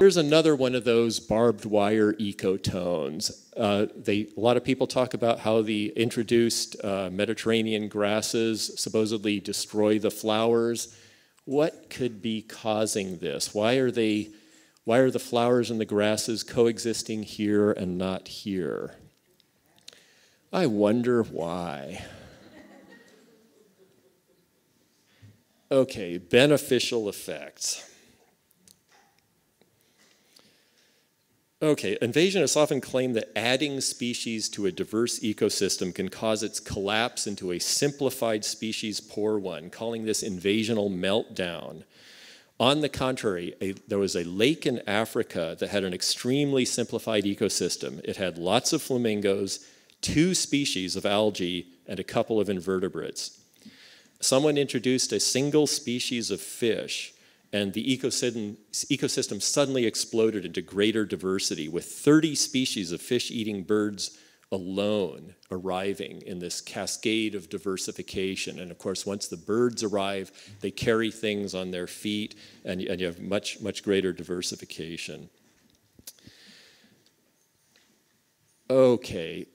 Here's another one of those barbed wire ecotones. A lot of people talk about how the introduced Mediterranean grasses supposedly destroy the flowers. What could be causing this? Why are the flowers and the grasses coexisting here and not here? I wonder why. Okay, beneficial effects. Okay, invasionists often claim that adding species to a diverse ecosystem can cause its collapse into a simplified species poor one, calling this invasional meltdown. On the contrary, there was a lake in Africa that had an extremely simplified ecosystem. It had lots of flamingos, 2 species of algae, and a couple of invertebrates. Someone introduced a single species of fish, and the ecosystem suddenly exploded into greater diversity, with 30 species of fish-eating birds alone arriving in this cascade of diversification. And of course, once the birds arrive, they carry things on their feet, and you have much, much greater diversification. Okay,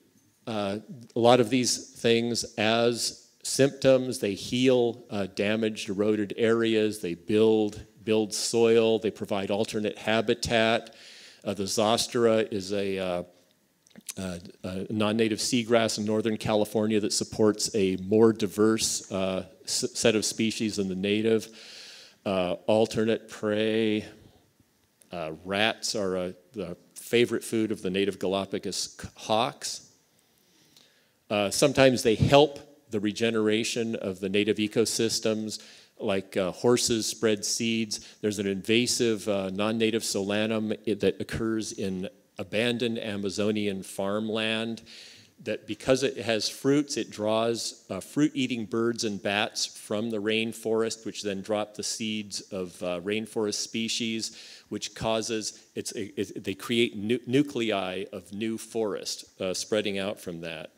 a lot of these things as symptoms, they heal damaged, eroded areas, they build soil, they provide alternate habitat. The zostra is a non-native seagrass in northern California that supports a more diverse set of species than the native. Alternate prey, rats are the favorite food of the native Galapagos hawks. Sometimes they help the regeneration of the native ecosystems, like horses spread seeds. There's an invasive non-native solanum that occurs in abandoned Amazonian farmland that, because it has fruits, it draws fruit-eating birds and bats from the rainforest, which then drop the seeds of rainforest species, which causes, they create nuclei of new forest spreading out from that.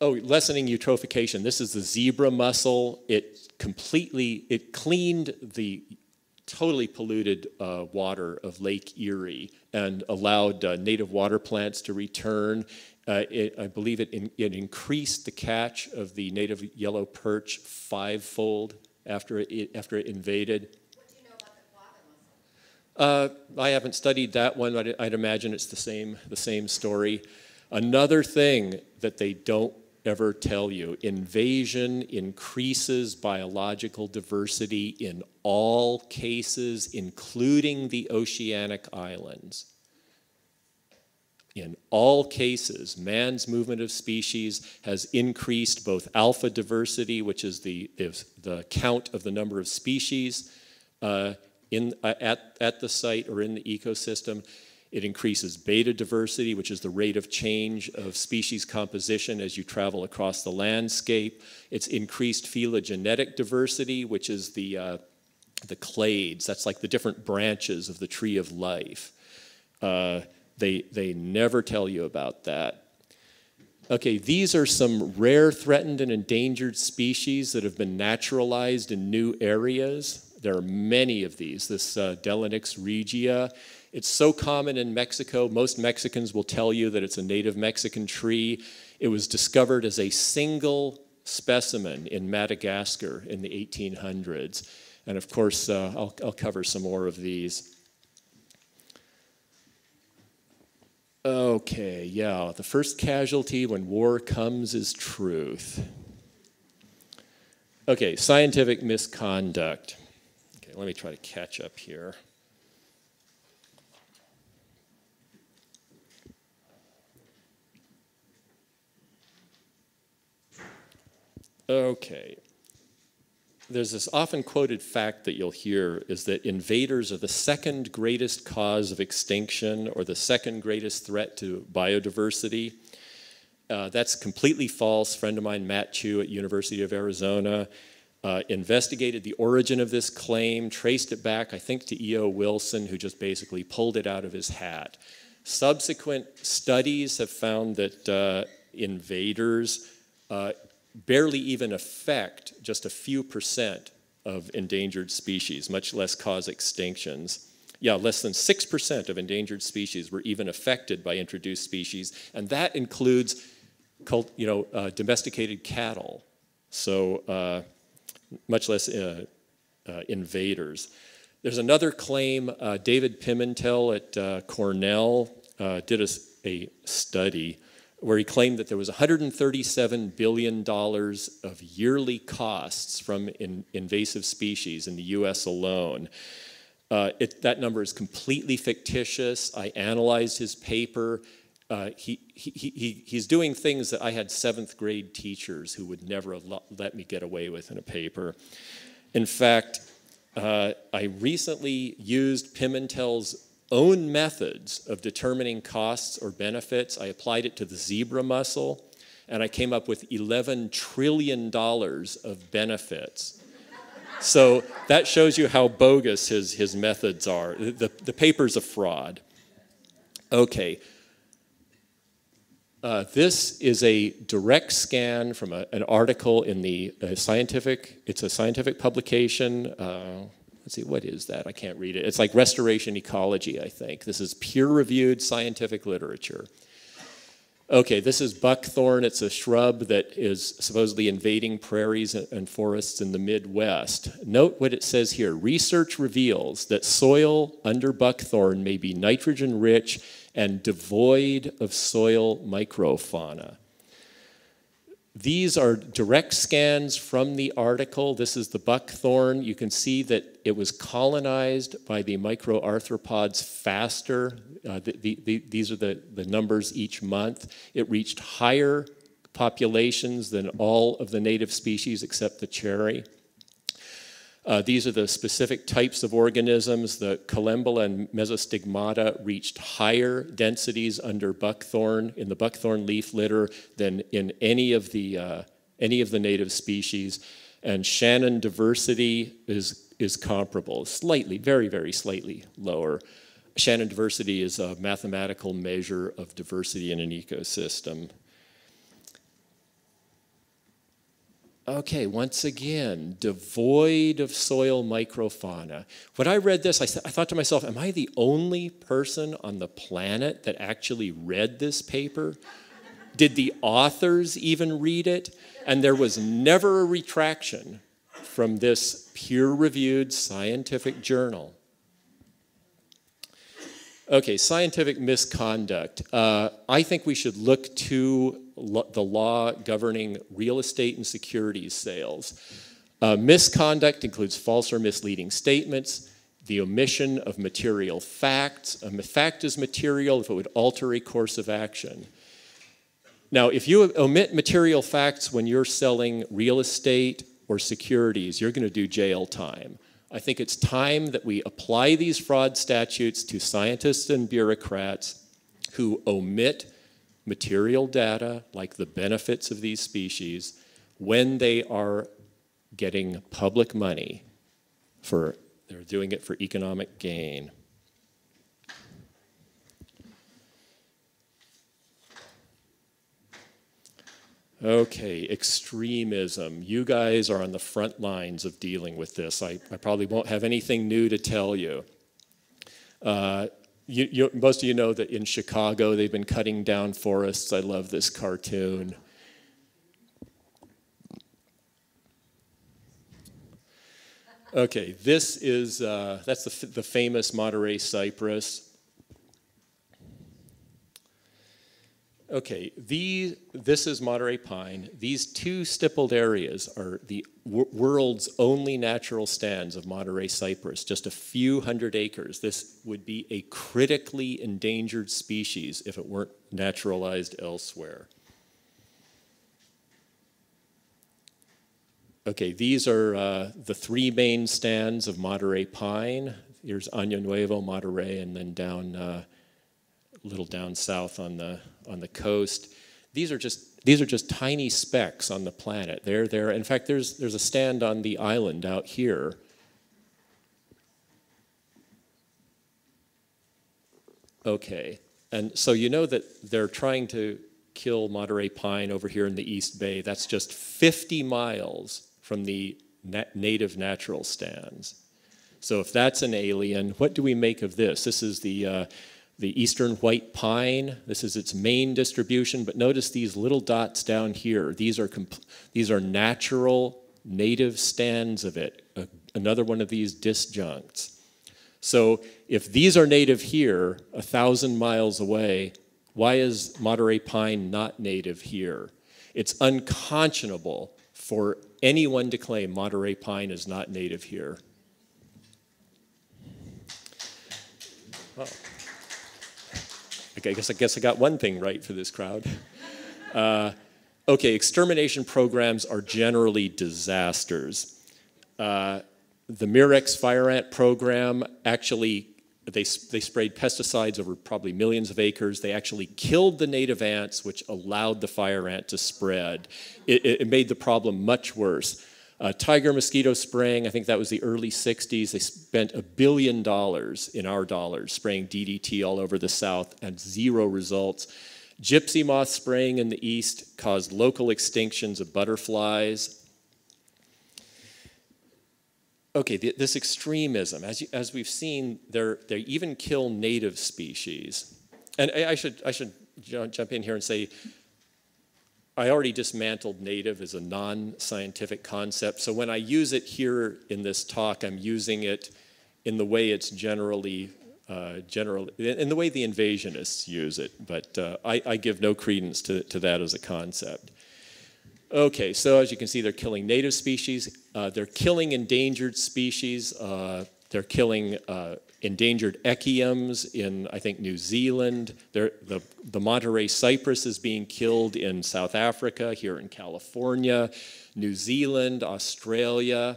Lessening eutrophication. This is the zebra mussel. It cleaned the totally polluted water of Lake Erie and allowed native water plants to return. I believe it increased the catch of the native yellow perch 5-fold after it invaded. What do you know about the guava mussel? I haven't studied that one, but I'd imagine it's the same story. Another thing that they don't ever tell you, invasion increases biological diversity in all cases, including the oceanic islands. In all cases, man's movement of species has increased both alpha diversity, which is the count of the number of species at the site or in the ecosystem. It increases beta diversity, which is the rate of change of species composition as you travel across the landscape. It's increased phylogenetic diversity, which is the clades. That's like the different branches of the tree of life. They never tell you about that. Okay, these are some rare, threatened, and endangered species that have been naturalized in new areas. There are many of these. This Delonix regia. It's so common in Mexico, most Mexicans will tell you that it's a native Mexican tree. It was discovered as a single specimen in Madagascar in the 1800s. And of course, I'll cover some more of these. Okay, yeah, the first casualty when war comes is truth. Okay, scientific misconduct. Okay, let me try to catch up here. Okay, there's this often quoted fact that you'll hear is that invaders are the second greatest cause of extinction or the second greatest threat to biodiversity. That's completely false. A friend of mine, Matt Chew at University of Arizona, investigated the origin of this claim, traced it back, I think, to E.O. Wilson, who just basically pulled it out of his hat. Subsequent studies have found that invaders barely even affect just a few percent of endangered species, much less cause extinctions. Yeah, less than 6% of endangered species were even affected by introduced species, and that includes, domesticated cattle. So much less invaders. There's another claim. David Pimentel at Cornell did a study where he claimed that there was $137 billion of yearly costs from invasive species in the US alone. That number is completely fictitious. I analyzed his paper. He's doing things that I had seventh grade teachers who would never have let me get away with in a paper. In fact, I recently used Pimentel's own methods of determining costs or benefits. I applied it to the zebra mussel, and I came up with $11 trillion of benefits. So that shows you how bogus his methods are. The paper's a fraud. Okay. This is a direct scan from an article in the scientific publication. Let's see, what is that? I can't read it. It's like Restoration Ecology, I think. This is peer-reviewed scientific literature. Okay, this is buckthorn. It's a shrub that is supposedly invading prairies and forests in the Midwest. Note what it says here. Research reveals that soil under buckthorn may be nitrogen-rich and devoid of soil microfauna. These are direct scans from the article. This is the buckthorn. You can see that it was colonized by the microarthropods faster. These are the numbers each month. It reached higher populations than all of the native species except the cherry. These are the specific types of organisms. The collembola and mesostigmata reached higher densities under buckthorn, in the buckthorn leaf litter, than in any of the native species. And Shannon diversity is comparable, slightly, very, very slightly lower. Shannon diversity is a mathematical measure of diversity in an ecosystem. Okay, once again, devoid of soil microfauna. When I read this, I thought to myself, am I the only person on the planet that actually read this paper? Did the authors even read it? And there was never a retraction from this peer-reviewed scientific journal. Okay, scientific misconduct. I think we should look to the law governing real estate and securities sales. Misconduct includes false or misleading statements, the omission of material facts. A fact is material if it would alter a course of action. Now, if you omit material facts when you're selling real estate or securities, you're going to do jail time. I think it's time that we apply these fraud statutes to scientists and bureaucrats who omit material data, like the benefits of these species, when they are getting public money they're doing it for economic gain. Okay, extremism. You guys are on the front lines of dealing with this. I probably won't have anything new to tell you. Most of you know that in Chicago, they've been cutting down forests. I love this cartoon. Okay, this is, that's the famous Monterey Cypress. Okay, this is Monterey Pine. These two stippled areas are the world's only natural stands of Monterey Cypress, just a few hundred acres. This would be a critically endangered species if it weren't naturalized elsewhere. Okay, these are the three main stands of Monterey Pine. Here's Año Nuevo, Monterey, and then down little down south on the coast. These are just tiny specks on the planet. They're there. In fact, there's a stand on the island out here. Okay, and so you know that they're trying to kill Monterey Pine over here in the East Bay. That's just 50 miles from the native natural stands. So if that's an alien, what do we make of this? This is the Eastern White Pine. This is its main distribution, but notice these little dots down here. These are natural native stands of it, another one of these disjuncts. So if these are native here, 1,000 miles away, why is Monterey pine not native here? It's unconscionable for anyone to claim Monterey pine is not native here. Well, I guess I got one thing right for this crowd. Okay, extermination programs are generally disasters. The Mirex fire ant program, actually, they sprayed pesticides over probably millions of acres. They actually killed the native ants, which allowed the fire ant to spread. It made the problem much worse. Tiger mosquito spraying, I think that was the early 60s. They spent $1 billion in our dollars spraying DDT all over the South and zero results. Gypsy moth spraying in the East caused local extinctions of butterflies. Okay, this extremism, as we've seen, they even kill native species. And I should jump in here and say, I already dismantled native as a non-scientific concept, so when I use it here in this talk, I'm using it in the way it's generally in the way the invasionists use it, but I give no credence to that as a concept. Okay, so as you can see, they're killing native species. They're killing endangered species. They're killing endangered echeums in, I think, New Zealand. The Monterey Cypress is being killed in South Africa, here in California, New Zealand, Australia.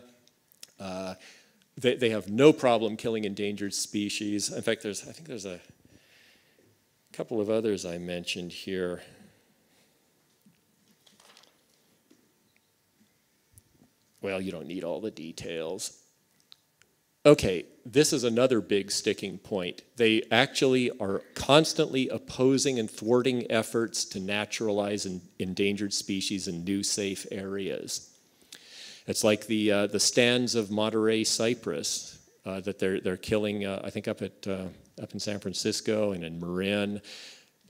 They have no problem killing endangered species. In fact, I think there's a couple of others I mentioned here. Well, you don't need all the details. Okay, this is another big sticking point. They actually are constantly opposing and thwarting efforts to naturalize endangered species in new safe areas. It's like the stands of Monterey Cypress that they're killing, I think up in San Francisco and in Marin.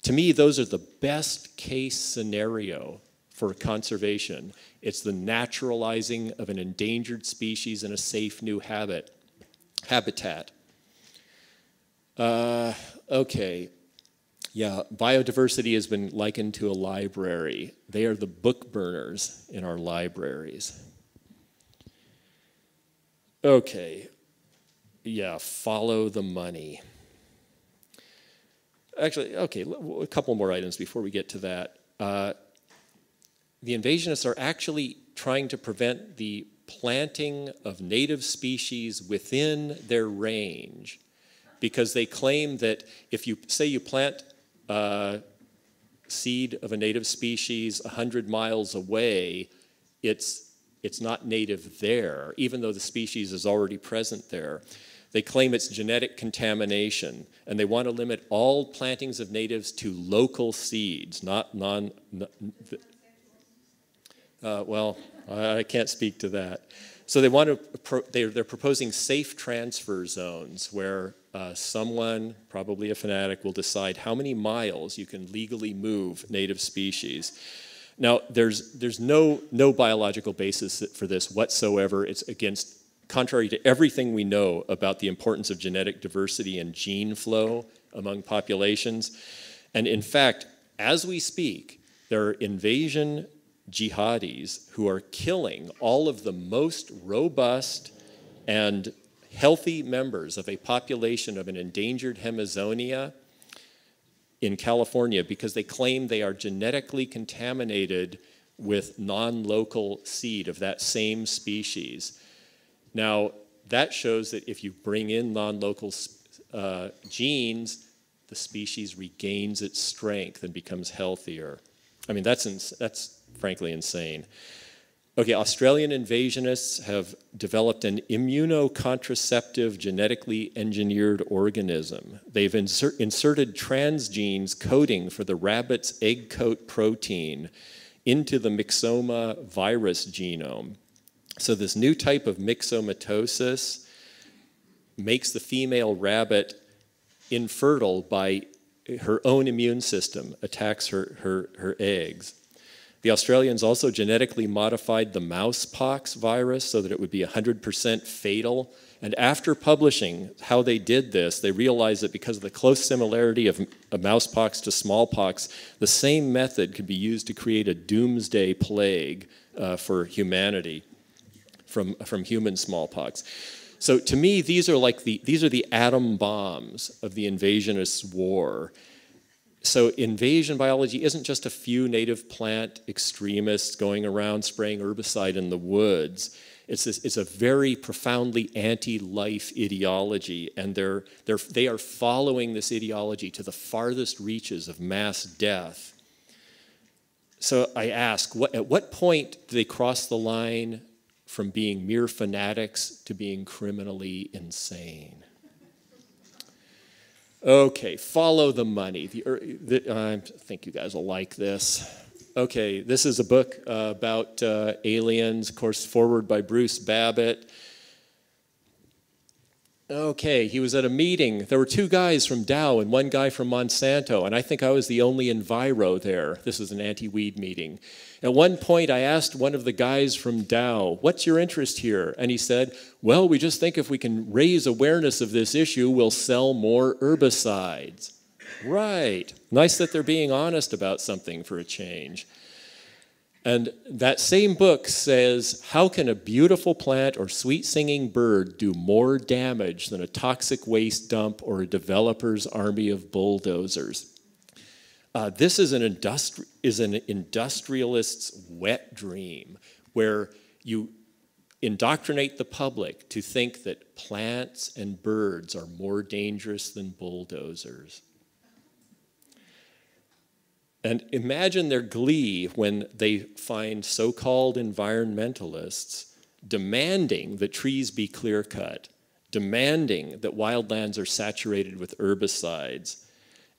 To me, those are the best case scenario for conservation. It's the naturalizing of an endangered species in a safe new habitat. Okay, yeah, biodiversity has been likened to a library. They are the book burners in our libraries. Okay, yeah, follow the money. Actually, okay, a couple more items before we get to that. The invasionists are actually trying to prevent the planting of native species within their range, because they claim that if you say you plant seed of a native species 100 miles away, it's not native there, even though the species is already present there. They claim it's genetic contamination, and they want to limit all plantings of natives to local seeds, not well, I can't speak to that. So they want to. They're proposing safe transfer zones where someone, probably a fanatic, will decide how many miles you can legally move native species. Now, there's no biological basis for this whatsoever. It's contrary to everything we know about the importance of genetic diversity and gene flow among populations. And in fact, as we speak, there are invasion jihadis who are killing all of the most robust and healthy members of a population of an endangered hemizonia in California because they claim they are genetically contaminated with non-local seed of that same species. Now, that shows that if you bring in non-local genes, the species regains its strength and becomes healthier. I mean, that's frankly insane. Okay, Australian invasionists have developed an immunocontraceptive genetically engineered organism. They've inserted transgenes coding for the rabbit's egg coat protein into the myxoma virus genome. So this new type of myxomatosis makes the female rabbit infertile by her own immune system, attacks her eggs. The Australians also genetically modified the mousepox virus so that it would be 100% fatal. And after publishing how they did this, they realized that because of the close similarity of mousepox to smallpox, the same method could be used to create a doomsday plague for humanity from human smallpox. So to me, these are like these are the atom bombs of the invasionist war. So invasion biology isn't just a few native plant extremists going around spraying herbicide in the woods. It's a very profoundly anti-life ideology, and they are following this ideology to the farthest reaches of mass death. So I ask, at what point do they cross the line from being mere fanatics to being criminally insane? Okay, follow the money. I think you guys will like this. Okay, this is a book about aliens, of course, forward by Bruce Babbitt. Okay, he was at a meeting. There were two guys from Dow and one guy from Monsanto, and I think I was the only enviro there. This is an anti-weed meeting. At one point, I asked one of the guys from Dow, "What's your interest here?" And he said, "Well, we just think if we can raise awareness of this issue, we'll sell more herbicides." Right. Nice that they're being honest about something for a change. And that same book says, how can a beautiful plant or sweet-singing bird do more damage than a toxic waste dump or a developer's army of bulldozers? This is an industrialist's wet dream, where you indoctrinate the public to think that plants and birds are more dangerous than bulldozers. And imagine their glee when they find so-called environmentalists demanding that trees be clear-cut, demanding that wildlands are saturated with herbicides.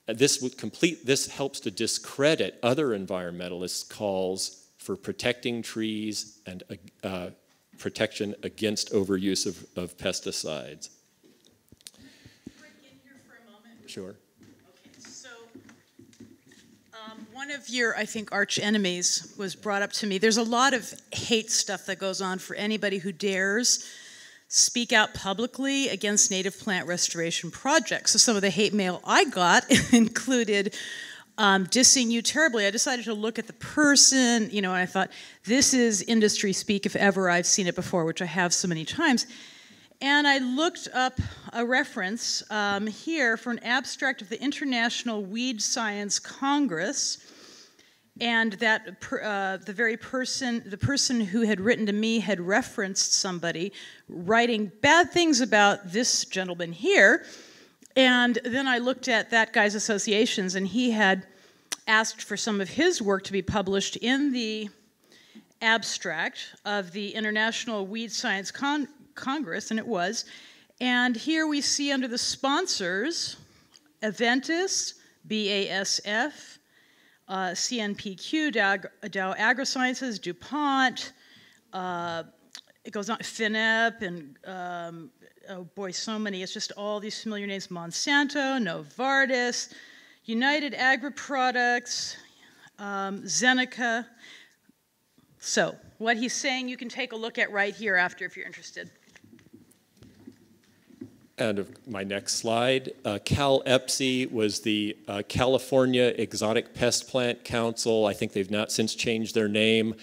This helps to discredit other environmentalists' calls for protecting trees and protection against overuse of pesticides. Can we break in here for a moment? Sure. One of your, I think, arch enemies was brought up to me. There's a lot of hate stuff that goes on for anybody who dares speak out publicly against native plant restoration projects. So some of the hate mail I got included dissing you terribly. I decided to look at the person, you know, and I thought, this is industry speak if ever. I've seen it before, which I have so many times. And I looked up a reference here for an abstract of the International Weed Science Congress, and that the person who had written to me had referenced somebody writing bad things about this gentleman here. And then I looked at that guy's associations, and he had asked for some of his work to be published in the abstract of the International Weed Science Congress, and it was. And here we see under the sponsors, Aventis, B-A-S-F, CNPQ, Dow AgroSciences, DuPont, it goes on, FinEP, and oh boy, so many. It's just all these familiar names, Monsanto, Novartis, United Agri Products, Zeneca. So what he's saying you can take a look at right here after if you're interested. And of my next slide, CalEPSY was the California Exotic Pest Plant Council. I think they've not since changed their name.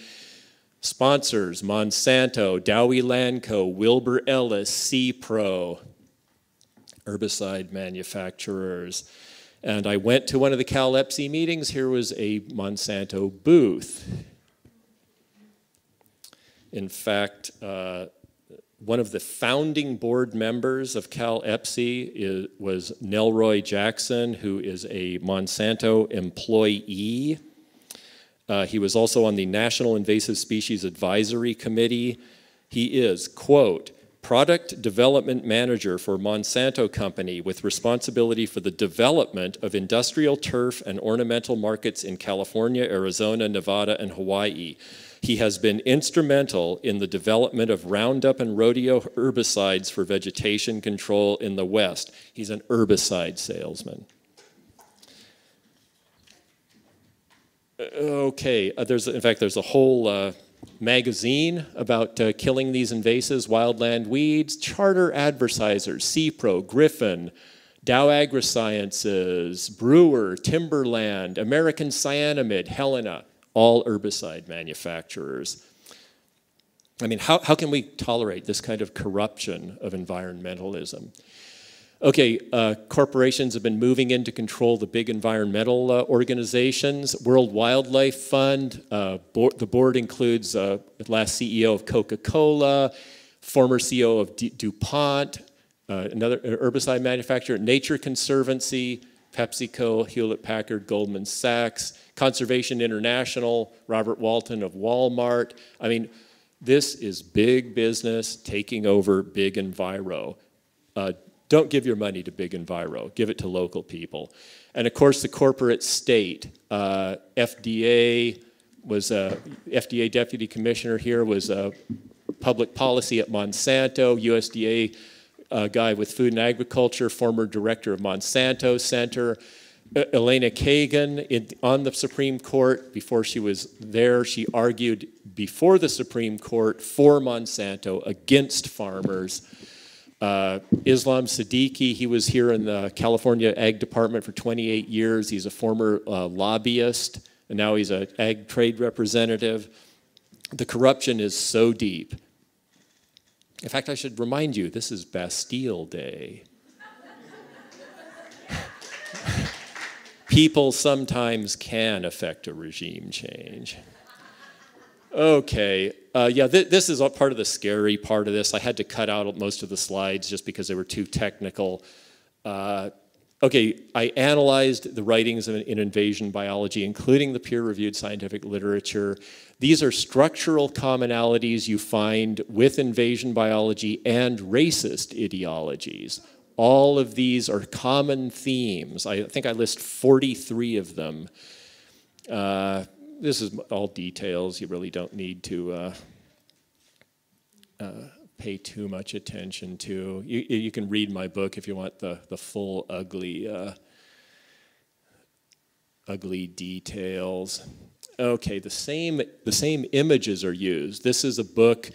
Sponsors, Monsanto, Dowie Lanco, Wilbur Ellis, Cepro, herbicide manufacturers. And I went to one of the CalEPSY meetings. Here was a Monsanto booth. In fact, one of the founding board members of CalEPSY was Nelroy Jackson, who is a Monsanto employee. He was also on the National Invasive Species Advisory Committee. He is, quote, product development manager for Monsanto Company with responsibility for the development of industrial turf and ornamental markets in California, Arizona, Nevada, and Hawaii. He has been instrumental in the development of Roundup and Rodeo herbicides for vegetation control in the West. He's an herbicide salesman. Okay, in fact, there's a whole magazine about killing these invasives, wildland weeds, charter advertisers, Cepro, Griffin, Dow AgroSciences, Brewer, Timberland, American Cyanamid, Helena, all herbicide manufacturers. I mean, how can we tolerate this kind of corruption of environmentalism? Okay, corporations have been moving in to control the big environmental organizations. World Wildlife Fund, the board includes last CEO of Coca-Cola, former CEO of DuPont, another herbicide manufacturer, Nature Conservancy, PepsiCo, Hewlett-Packard, Goldman Sachs, Conservation International, Robert Walton of Walmart. I mean, this is big business taking over big enviro. Don't give your money to big enviro, give it to local people. And of course the corporate state, FDA Deputy Commissioner here was public policy at Monsanto, USDA guy with Food and Agriculture, former director of Monsanto Center, Elena Kagan on the Supreme Court. Before she was there, she argued before the Supreme Court for Monsanto against farmers. Islam Siddiqui, he was here in the California Ag Department for 28 years. He's a former lobbyist, and now he's an ag trade representative. The corruption is so deep. In fact, I should remind you, this is Bastille Day. People sometimes can affect a regime change. Okay, yeah, this is all part of the scary part of this. I had to cut out most of the slides just because they were too technical. Okay, I analyzed the writings in invasion biology, including the peer-reviewed scientific literature. These are structural commonalities you find with invasion biology and racist ideologies. All of these are common themes. I think I list 43 of them. This is all details. You really don't need to pay too much attention to. You can read my book if you want the full ugly details. Okay, the same images are used. This is a book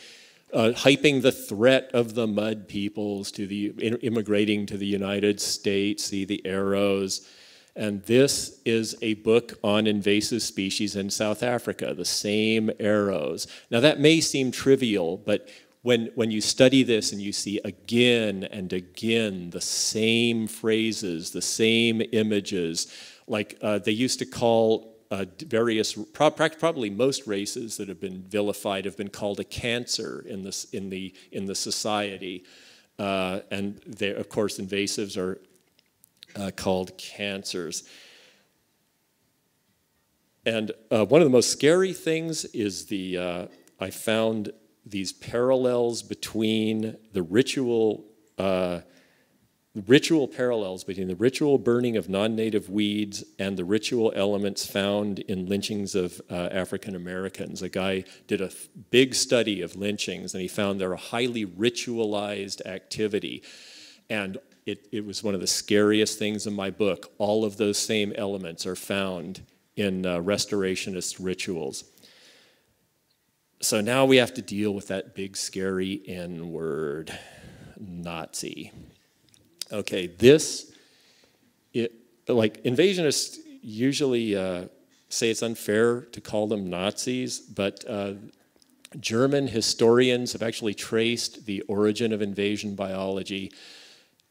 hyping the threat of the mud peoples to the immigrating to the United States. See the arrows. And this is a book on invasive species in South Africa, the same arrows. Now that may seem trivial, but when you study this and you see again and again the same phrases, the same images, like they used to call various, probably most races that have been vilified have been called a cancer in the society. And of course, invasives are called cancers. And one of the most scary things is I found these parallels between the ritual burning of non-native weeds and the ritual elements found in lynchings of African Americans. A guy did a big study of lynchings and he found they're a highly ritualized activity. And it was one of the scariest things in my book. All of those same elements are found in restorationist rituals. So now we have to deal with that big, scary N-word, Nazi. Okay, like invasionists usually say it's unfair to call them Nazis, but German historians have actually traced the origin of invasion biology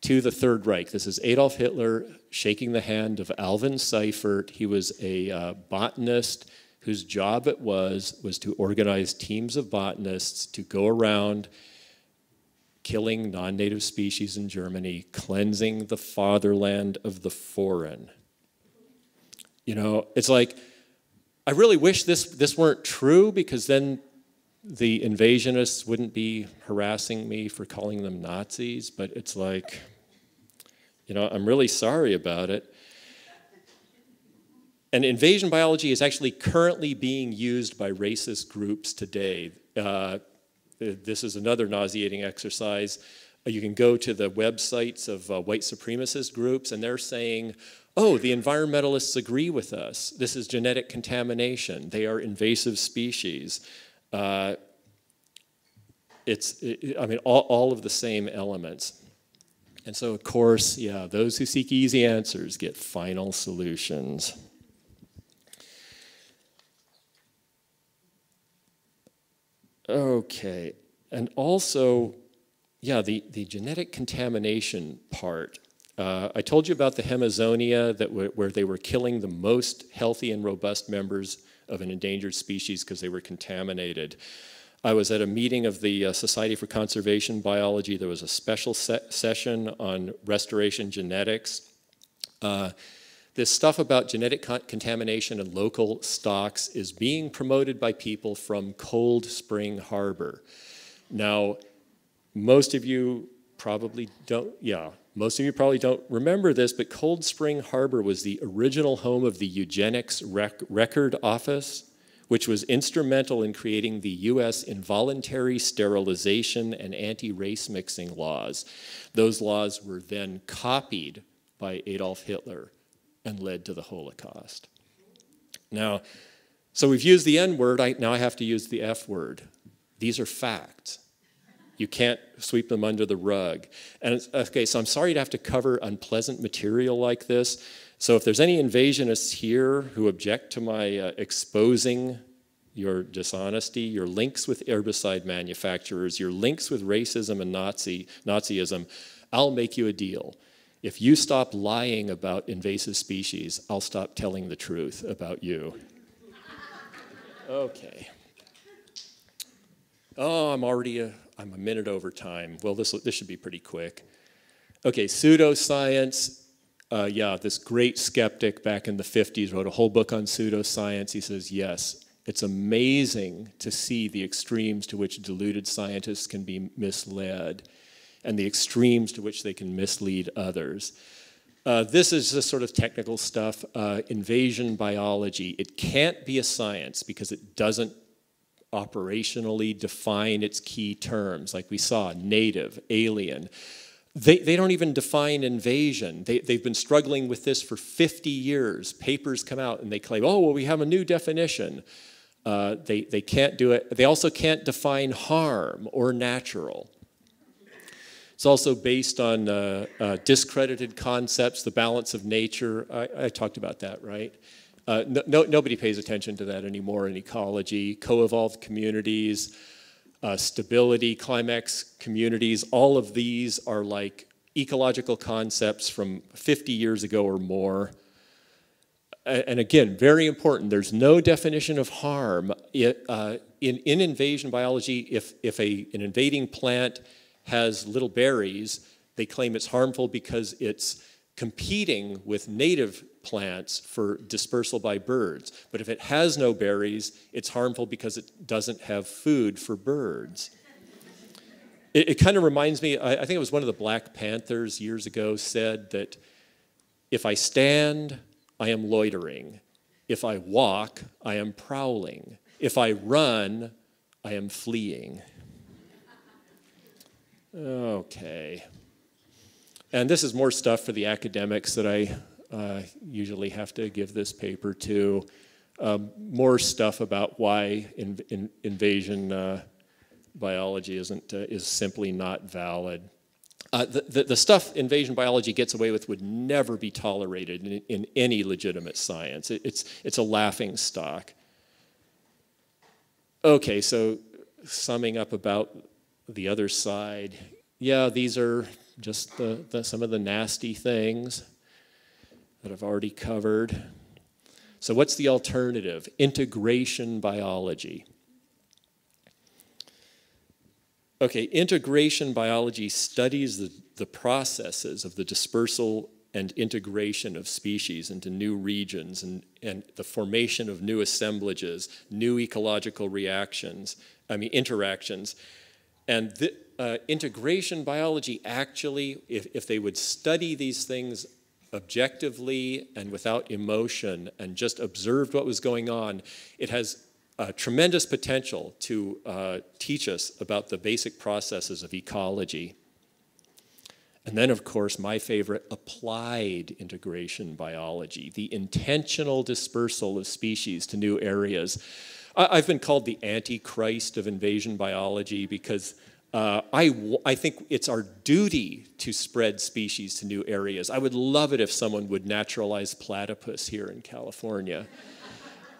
to the Third Reich. This is Adolf Hitler shaking the hand of Alvin Seifert. He was a botanist whose job it was to organize teams of botanists to go around killing non-native species in Germany, cleansing the fatherland of the foreign. You know, it's like, I really wish this weren't true, because then the invasionists wouldn't be harassing me for calling them Nazis, but it's like, you know, I'm really sorry about it. And invasion biology is actually currently being used by racist groups today. This is another nauseating exercise. You can go to the websites of white supremacist groups, and they're saying, oh, the environmentalists agree with us. This is genetic contamination. They are invasive species. I mean, all of the same elements. And so, of course, yeah, those who seek easy answers get final solutions. Okay, and also, yeah, the genetic contamination part. I told you about the hemizonia, that where they were killing the most healthy and robust members of an endangered species because they were contaminated. I was at a meeting of the Society for Conservation Biology. There was a special session on restoration genetics. This stuff about genetic contamination and local stocks is being promoted by people from Cold Spring Harbor. Now, most of you probably don't, remember this, but Cold Spring Harbor was the original home of the Eugenics Record Office, which was instrumental in creating the U.S. involuntary sterilization and anti-race mixing laws. Those laws were then copied by Adolf Hitler and led to the Holocaust. Now, so we've used the N word, now I have to use the F word. These are facts. You can't sweep them under the rug. And it's, okay, so I'm sorry to have to cover unpleasant material like this. So if there's any invasionists here who object to my exposing your dishonesty, your links with herbicide manufacturers, your links with racism and Nazism, I'll make you a deal. If you stop lying about invasive species, I'll stop telling the truth about you. Okay. Oh, I'm a minute over time. Well, this should be pretty quick. Okay, pseudoscience. Yeah, this great skeptic back in the 50s wrote a whole book on pseudoscience. He says, yes, it's amazing to see the extremes to which deluded scientists can be misled, and the extremes to which they can mislead others. This is the sort of technical stuff. Invasion biology, it can't be a science because it doesn't operationally define its key terms. Like we saw, native, alien. They don't even define invasion. They've been struggling with this for 50 years. Papers come out and they claim, oh, well, we have a new definition. They can't do it. They also can't define harm or natural. It's also based on discredited concepts, the balance of nature. I talked about that, right? Nobody pays attention to that anymore in ecology. Co-evolved communities, stability, climax communities, all of these are like ecological concepts from 50 years ago or more. And again, very important, there's no definition of harm. In invasion biology, if an invading plant has little berries, they claim it's harmful because it's competing with native plants for dispersal by birds. But if it has no berries, it's harmful because it doesn't have food for birds. It kind of reminds me, I think it was one of the Black Panthers years ago said that if I stand, I am loitering. If I walk, I am prowling. If I run, I am fleeing. Okay, and this is more stuff for the academics that I usually have to give this paper to. More stuff about why invasion biology is simply not valid. The stuff invasion biology gets away with would never be tolerated in any legitimate science. It's a laughing stock. Okay, so summing up about the other side, yeah, these are just some of the nasty things that I've already covered. So what's the alternative? Integration biology. Okay, integration biology studies the processes of the dispersal and integration of species into new regions and the formation of new assemblages, new ecological reactions, interactions. And integration biology actually, if they would study these things objectively and without emotion and just observed what was going on, it has tremendous potential to teach us about the basic processes of ecology. And then, of course, my favorite, applied integration biology, the intentional dispersal of species to new areas. I've been called the Antichrist of invasion biology because I think it's our duty to spread species to new areas. I would love it if someone would naturalize platypus here in California.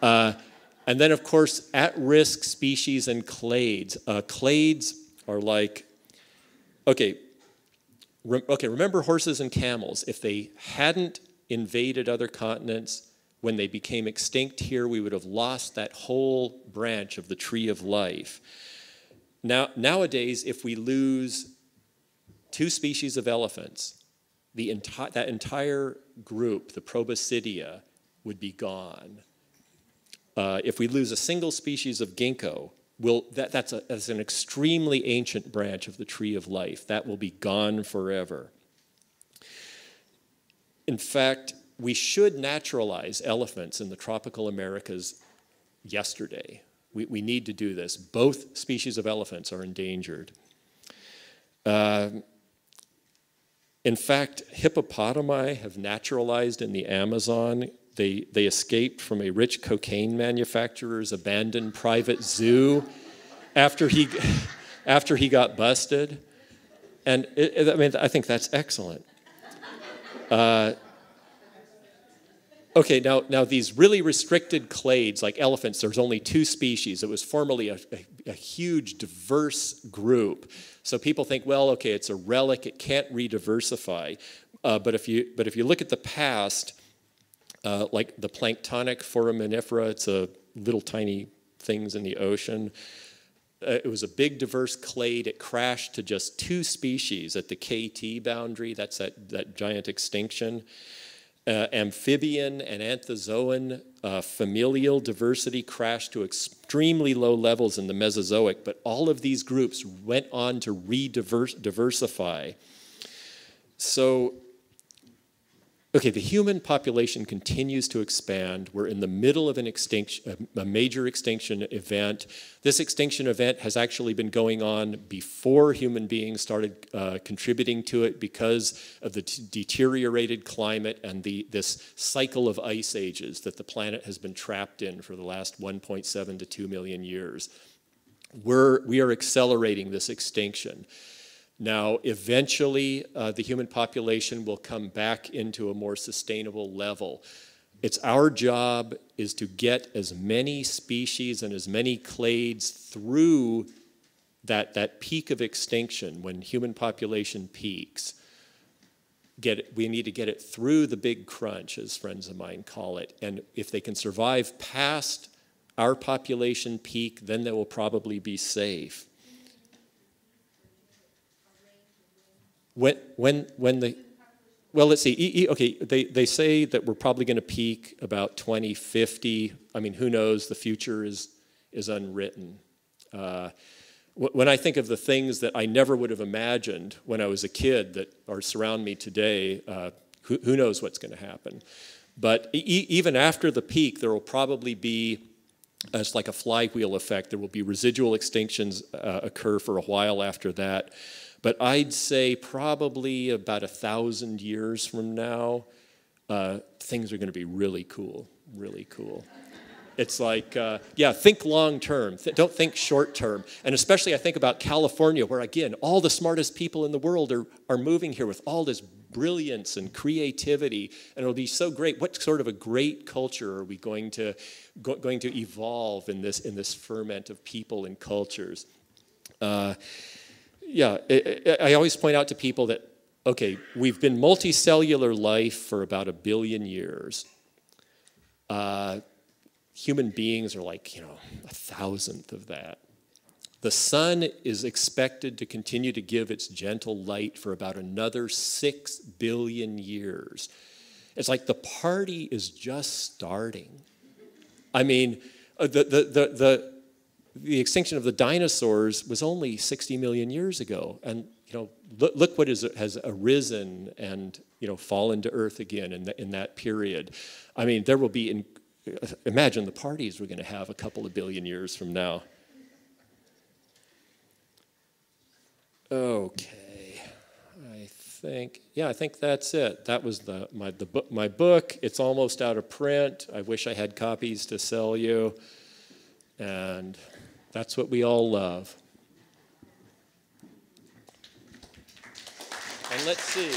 And then, of course, at-risk species and clades. Clades are like, okay, remember horses and camels. If they hadn't invaded other continents, when they became extinct here, we would have lost that whole branch of the tree of life. Nowadays, if we lose two species of elephants, that entire group, the Proboscidea, would be gone. If we lose a single species of ginkgo, that's an extremely ancient branch of the tree of life. That will be gone forever. In fact, we should naturalize elephants in the tropical Americas yesterday. We need to do this. Both species of elephants are endangered. In fact, hippopotami have naturalized in the Amazon. They escaped from a rich cocaine manufacturer's abandoned private zoo after he got busted. And I think that's excellent. Okay, now these really restricted clades, like elephants, there's only two species. It was formerly a huge, diverse group. So people think, well, okay, it's a relic, it can't re-diversify. But if you look at the past, like the planktonic foraminifera, it's a little tiny things in the ocean. It was a big, diverse clade. It crashed to just two species at the KT boundary. That's that giant extinction. Amphibian and anthozoan familial diversity crashed to extremely low levels in the Mesozoic, but all of these groups went on to re-diversify. So, okay, the human population continues to expand. We're in the middle of an extinction, a major extinction event. This extinction event has actually been going on before human beings started contributing to it because of the deteriorated climate and this cycle of ice ages that the planet has been trapped in for the last 1.7 to 2 million years. We are accelerating this extinction. Now, eventually, the human population will come back into a more sustainable level. It's our job is to get as many species and as many clades through that peak of extinction when human population peaks. We need to get it through the big crunch, as friends of mine call it. And if they can survive past our population peak, then they will probably be safe. They say that we're probably going to peak about 2050. I mean, who knows? The future is unwritten. When I think of the things that I never would have imagined when I was a kid that are surround me today, who knows what's going to happen? But even after the peak, there will probably be, it's like a flywheel effect, there will be residual extinctions occur for a while after that. But I'd say probably about 1,000 years from now, things are going to be really cool, really cool. It's like, yeah, think long term. Don't think short term. And especially I think about California, where, again, all the smartest people in the world are moving here with all this brilliance and creativity. And it'll be so great. What sort of a great culture are we going to evolve in this ferment of people and cultures? Yeah, I always point out to people that, okay, we've been multicellular life for about 1 billion years. Human beings are like, 1,000th of that. The sun is expected to continue to give its gentle light for about another 6 billion years. It's like the party is just starting. I mean, the extinction of the dinosaurs was only 60 million years ago, and you know, look what has arisen and fallen to earth again in that period. I mean, there will be, imagine the parties we're going to have a couple of billion years from now. Okay, I think that's it. That was my book. It's almost out of print. I wish I had copies to sell you. And that's what we all love. And let's see.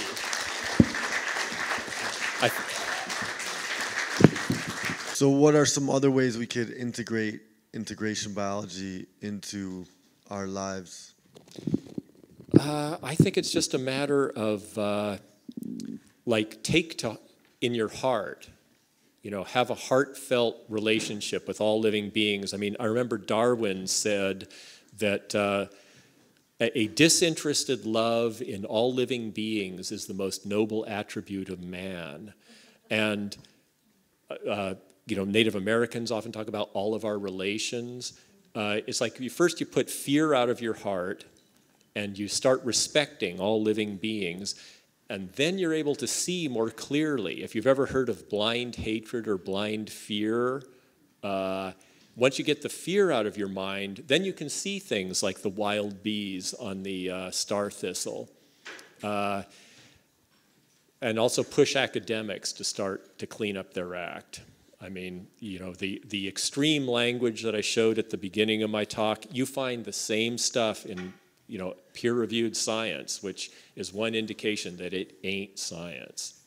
So what are some other ways we could integrate integration biology into our lives? I think it's just a matter of like take to in your heart, have a heartfelt relationship with all living beings. I mean, I remember Darwin said that a disinterested love in all living beings is the most noble attribute of man. And Native Americans often talk about all of our relations. It's like first you put fear out of your heart, and you start respecting all living beings, and then you're able to see more clearly. If you've ever heard of blind hatred or blind fear, once you get the fear out of your mind, then you can see things like the wild bees on the star thistle. And also push academics to start to clean up their act. I mean, the extreme language that I showed at the beginning of my talk, you find the same stuff in peer-reviewed science, which is one indication that it ain't science.